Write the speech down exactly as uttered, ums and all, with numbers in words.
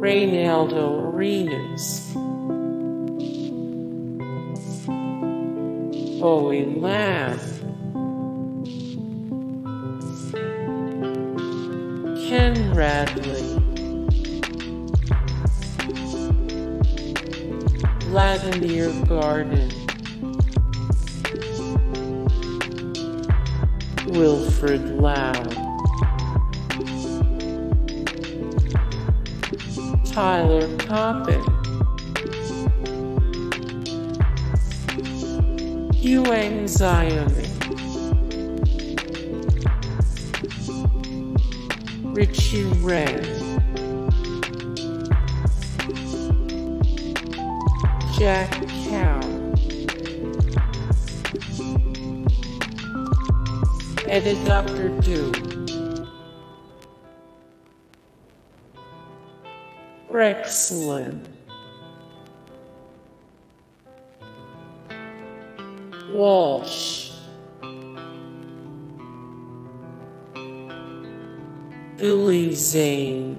Reynaldo Arenas, Bowie Lam, Ken Radley, Vladimir Gardin, Wilfred Lau, Tyler Coppin, Huang Xiaoming, Richie Ren, Jack Kao, Edit Doctor Doom, Rex Linn, Walsh, Billy Zane.